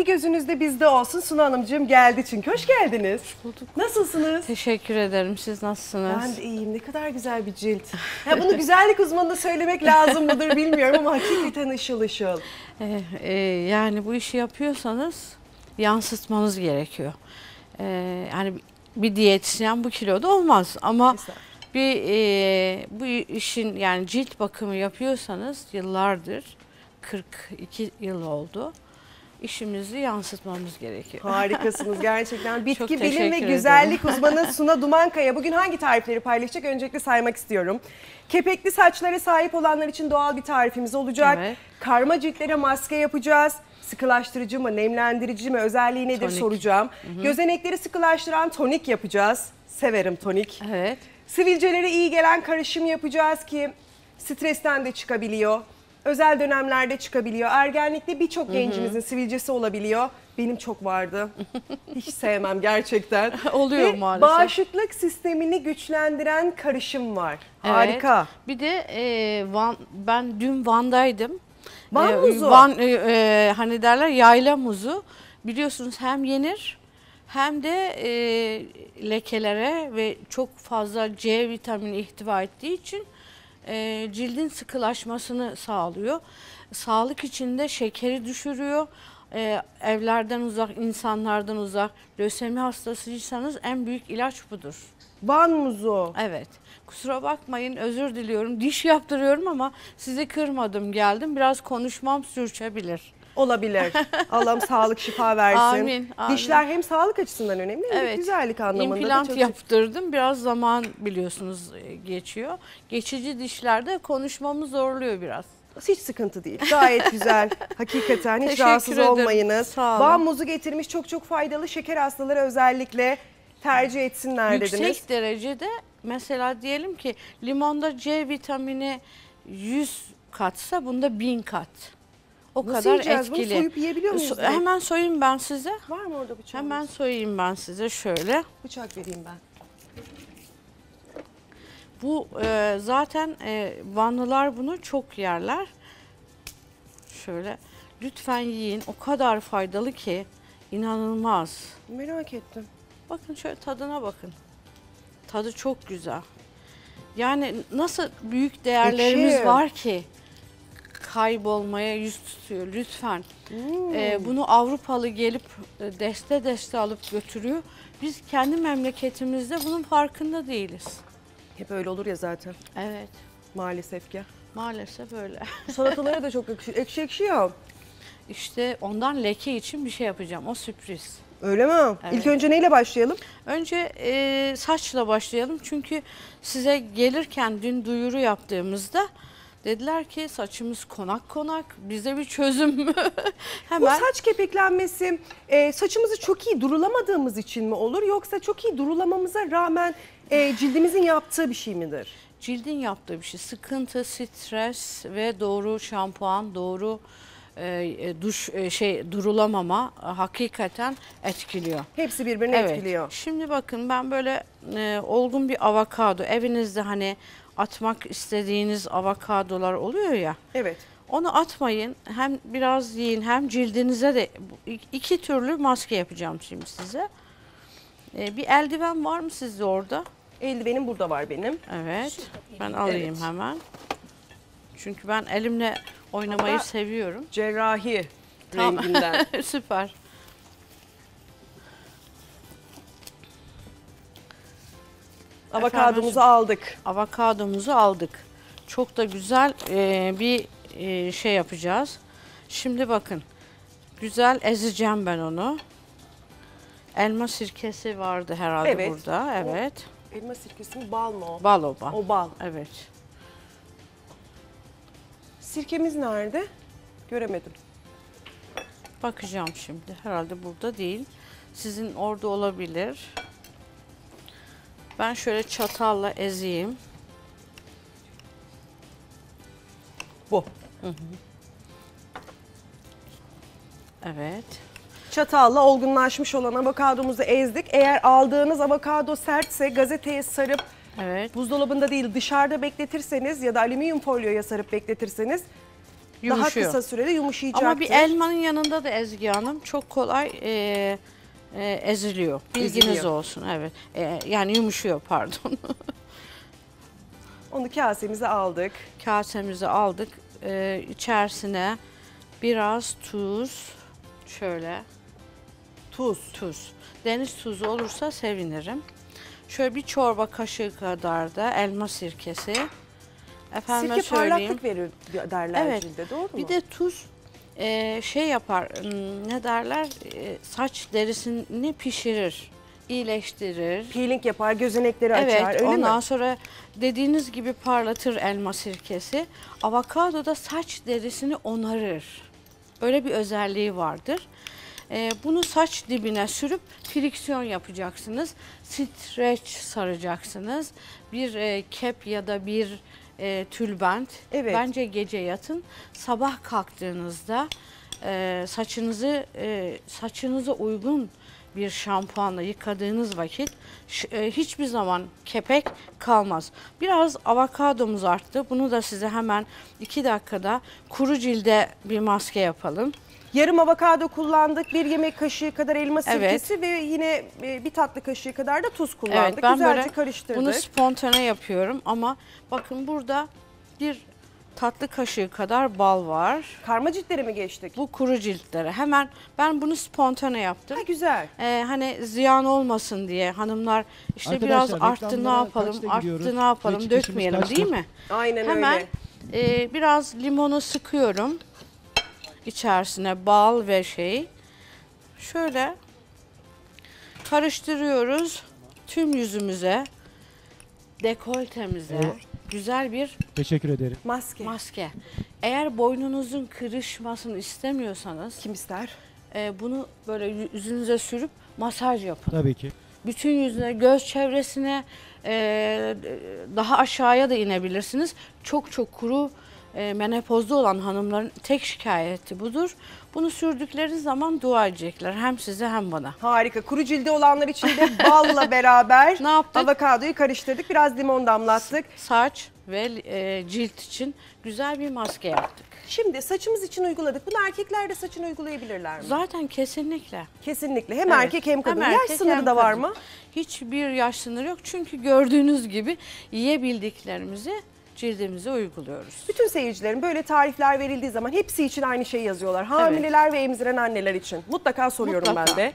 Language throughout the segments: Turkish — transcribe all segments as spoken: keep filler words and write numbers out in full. bir gözünüzde bizde olsun. Suna Hanımcığım geldi çünkü. Hoş geldiniz. Hoş bulduk. Nasılsınız? Teşekkür ederim. Siz nasılsınız? Ben de iyiyim. Ne kadar güzel bir cilt. Ya bunu güzellik uzmanına söylemek lazım mıdır bilmiyorum ama hakikaten ışıl ışıl. Ee, e, yani bu işi yapıyorsanız yansıtmanız gerekiyor. Ee, yani bir diyetisyen bu kiloda olmaz ama bir e, bu işin yani cilt bakımı yapıyorsanız yıllardır, kırk iki yıl oldu. İşimizi yansıtmamız gerekiyor. Harikasınız gerçekten. Bitki bilim ve güzellik uzmanı Suna Dumankaya bugün hangi tarifleri paylaşacak? Öncelikle saymak istiyorum. Kepekli saçlara sahip olanlar için doğal bir tarifimiz olacak. Evet. Karma ciltlere maske yapacağız. Sıkılaştırıcı mı, nemlendirici mi, özelliği nedir tonik soracağım. Hı-hı. Gözenekleri sıkılaştıran tonik yapacağız. Severim tonik. Evet. Sivilcelere iyi gelen karışım yapacağız ki stresten de çıkabiliyor. Özel dönemlerde çıkabiliyor. Ergenlikte birçok gencimizin sivilcesi olabiliyor. Benim çok vardı. Hiç sevmem gerçekten. Oluyor ve maalesef. Bağışıklık sistemini güçlendiren karışım var. Evet. Harika. Bir de e, Van, ben dün Van'daydım. Van e, muzu. Van, e, e, hani derler yayla muzu. Biliyorsunuz hem yenir hem de e, lekelere ve çok fazla C vitamini ihtiva ettiği için E, cildin sıkılaşmasını sağlıyor. Sağlık içinde şekeri düşürüyor. E, evlerden uzak, insanlardan uzak. Lösemi hastasıysanız en büyük ilaç budur. Van muzu. Evet. Kusura bakmayın, özür diliyorum. Diş yaptırıyorum ama sizi kırmadım, geldim. Biraz konuşmam sürçebilir. Olabilir. Allah'ım sağlık şifa versin. Amin, amin. Dişler hem sağlık açısından önemli hem evet, güzellik anlamında. İmplant da çok yaptırdım. Çok... Biraz zaman biliyorsunuz geçiyor. Geçici dişlerde konuşmamı zorluyor biraz. Hiç sıkıntı değil. Gayet güzel. Hakikaten hiç teşekkür rahatsız ederim olmayınız. Sağ olun. Van muzu getirmiş, çok çok faydalı. Şeker hastaları özellikle tercih etsinler yüksek dediniz. Yüksek derecede mesela diyelim ki limonda C vitamini yüz katsa bunda bin kat. O nasıl kadar yiyeceğiz etkili. Bunu soyup yiyebiliyor muyuz? So hemen soyayım ben size. Var mı orada bıçak? Hemen soyayım ben size şöyle. Bıçak vereyim ben. Bu e, zaten e, Vanlılar bunu çok yerler. Şöyle lütfen yiyin. O kadar faydalı ki inanılmaz. Merak ettim. Bakın şöyle tadına bakın. Tadı çok güzel. Yani nasıl büyük değerlerimiz ekşi var ki kaybolmaya yüz tutuyor lütfen. Hmm. Ee, bunu Avrupalı gelip deste deste alıp götürüyor. Biz kendi memleketimizde bunun farkında değiliz. Hep öyle olur ya zaten. Evet. Maalesef ki. Maalesef öyle. Salatalara da çok ekşi, ekşi ekşi ya. İşte ondan leke için bir şey yapacağım. O sürpriz. Öyle mi? Evet. İlk önce neyle başlayalım? Önce e, saçla başlayalım. Çünkü size gelirken dün duyuru yaptığımızda dediler ki saçımız konak konak, bize bir çözüm mü? Hemen. Bu saç kepeklenmesi e, saçımızı çok iyi durulamadığımız için mi olur? Yoksa çok iyi durulamamıza rağmen e, cildimizin yaptığı bir şey midir? Cildin yaptığı bir şey. Sıkıntı, stres ve doğru şampuan, doğru e, duş e, şey durulamama e, hakikaten etkiliyor. Hepsi birbirini evet etkiliyor. Şimdi bakın ben böyle e, olgun bir avokado evinizde hani atmak istediğiniz avokadolar oluyor ya. Evet. Onu atmayın. Hem biraz yiyin hem cildinize de iki türlü maske yapacağım şimdi size. Ee, bir eldiven var mı sizde orada? Eldivenim burada var benim. Evet. Ben alayım evet hemen. Çünkü ben elimle oynamayı ama seviyorum. Cerrahi tamam renginden. Süper. Avokadomuzu aldık. Avokadomuzu aldık. Çok da güzel e, bir e, şey yapacağız. Şimdi bakın. Güzel ezeceğim ben onu. Elma sirkesi vardı herhalde evet burada. Evet. O, elma sirkesi mi? Bal mı o? Bal o bal. O bal. Evet. Sirkemiz nerede? Göremedim. Bakacağım şimdi. Herhalde burada değil. Sizin orada olabilir. Ben şöyle çatalla ezeyim. Bu. Hı hı. Evet. Çatalla olgunlaşmış olan avokadomuzu ezdik. Eğer aldığınız avokado sertse gazeteye sarıp evet buzdolabında değil dışarıda bekletirseniz ya da alüminyum folyoya sarıp bekletirseniz yumuşuyor. Daha kısa sürede yumuşayacaktır. Ama bir elmanın yanında da Ezgi Hanım çok kolay e, e, eziliyor. Bilginiz eziliyor. Olsun. Evet. E, yani yumuşuyor, pardon. Onu kasemize aldık. Kasemize aldık. E, içerisine biraz tuz. Şöyle. Tuz. Tuz. Deniz tuzu olursa sevinirim. Şöyle bir çorba kaşığı kadar da elma sirkesi. Efendim, sirke parlaklık verir derler, evet. Cilde, doğru mu? Bir de tuz e, şey yapar, ne derler, e, saç derisini pişirir, iyileştirir. Peeling yapar, gözenekleri evet, açar, öyle mi? Evet, ondan sonra dediğiniz gibi parlatır elma sirkesi. Avokado da saç derisini onarır. Öyle bir özelliği vardır. E, bunu saç dibine sürüp friksiyon yapacaksınız. Streç saracaksınız. Bir e, kep ya da bir... E, tülbent. Evet. Bence gece yatın, sabah kalktığınızda e, saçınızı e, saçınıza uygun bir şampuanla yıkadığınız vakit e, hiçbir zaman kepek kalmaz. Biraz avokadomuz arttı. Bunu da size hemen iki dakikada kuru cilde bir maske yapalım. Yarım avokado kullandık, bir yemek kaşığı kadar elma sirkesi, evet. Ve yine bir tatlı kaşığı kadar da tuz kullandık. Evet, ben güzelce karıştırdık. Bunu spontane yapıyorum ama bakın burada bir tatlı kaşığı kadar bal var. Karma ciltlere mi geçtik? Bu kuru ciltlere. Hemen ben bunu spontane yaptım. Ha, güzel. Ee, hani ziyan olmasın diye hanımlar işte arkadaşlar, biraz arttı ne yapalım, arttı ne yapalım, hiç dökmeyelim değil mi? Aynen hemen, öyle. Hemen e, biraz limonu sıkıyorum. İçerisine bal ve şey şöyle karıştırıyoruz, tüm yüzümüze, dekoltemize, evet. Güzel bir teşekkür ederim maske. Maske. Eğer boynunuzun kırışmasını istemiyorsanız, kim ister? E, bunu böyle yüzünüze sürüp masaj yapın. Tabii ki. Bütün yüzüne, göz çevresine, e, daha aşağıya da inebilirsiniz. Çok çok kuru. Menopozda olan hanımların tek şikayeti budur. Bunu sürdükleri zaman dua edecekler. Hem size hem bana. Harika. Kuru cilde olanlar için de balla beraber ne yaptık? Avokadoyu karıştırdık. Biraz limon damlattık. Saç ve e, cilt için güzel bir maske yaptık. Şimdi saçımız için uyguladık. Bunu erkekler de saçını uygulayabilirler mi? Zaten kesinlikle. Kesinlikle. Hem evet. Erkek hem kadın. Hem yaş erkek, sınırı hem da var kadın. Mı? Hiçbir yaş sınırı yok. Çünkü gördüğünüz gibi yiyebildiklerimizi cildimize uyguluyoruz. Bütün seyircilerin böyle tarifler verildiği zaman hepsi için aynı şeyi yazıyorlar. Hamileler evet. Ve emziren anneler için. Mutlaka soruyorum Mutlaka. Ben de.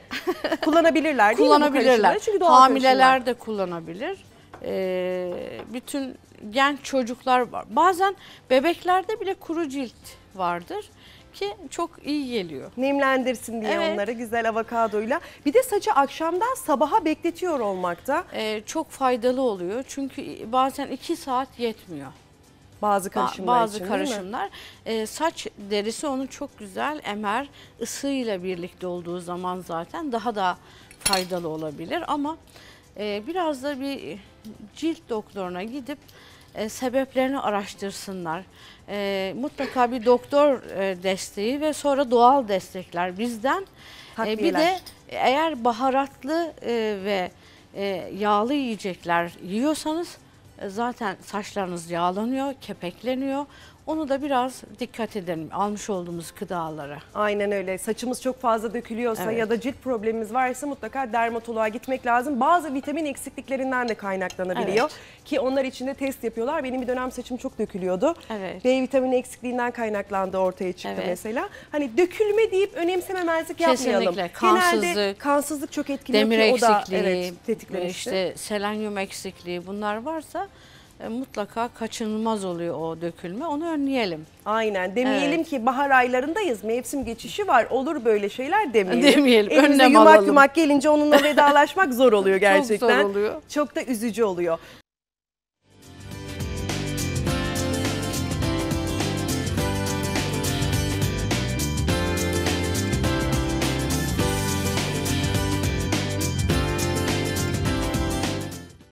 Kullanabilirler değil kullanabilirler. Mi Çünkü hamileler karışımlar. De kullanabilir. Ee, bütün genç çocuklar var. Bazen bebeklerde bile kuru cilt vardır. Ki çok iyi geliyor. Nemlendirsin diye evet. Onları güzel avokadoyla. Bir de saçı akşamdan sabaha bekletiyor olmakta. Ee, çok faydalı oluyor. Çünkü bazen iki saat yetmiyor. Bazı karışımlar ba bazı için, karışımlar. E, saç derisi onu çok güzel emer. Isıyla birlikte olduğu zaman zaten daha da faydalı olabilir. Ama e, biraz da bir cilt doktoruna gidip E, sebeplerini araştırsınlar. E, mutlaka bir doktor e, desteği ve sonra doğal destekler bizden. E, bir de eğer baharatlı e, ve e, yağlı yiyecekler yiyorsanız e, zaten saçlarınız yağlanıyor, kepekleniyor. Onu da biraz dikkat edelim almış olduğumuz gıdalara. Aynen öyle. Saçımız çok fazla dökülüyorsa evet. Ya da cilt problemimiz varsa mutlaka dermatoloğa gitmek lazım. Bazı vitamin eksikliklerinden de kaynaklanabiliyor. Evet. Ki onlar için de test yapıyorlar. Benim bir dönem saçım çok dökülüyordu. Evet. B vitamini eksikliğinden kaynaklandı ortaya çıktı evet. Mesela. Hani dökülme deyip önemsememezlik kesinlikle. Yapmayalım. Kesinlikle. Kansızlık. Genelde kansızlık çok etkili. Demir eksikliği, o da, evet, tetiklemişti. İşte selenyum eksikliği bunlar varsa... Mutlaka kaçınılmaz oluyor o dökülme. Onu önleyelim. Aynen. Demeyelim evet. Ki bahar aylarındayız. Mevsim geçişi var. Olur böyle şeyler demeyelim. Demeyelim. Önlem alalım. Yumak yumak gelince onunla vedalaşmak zor oluyor gerçekten. Çok zor oluyor. Çok da üzücü oluyor.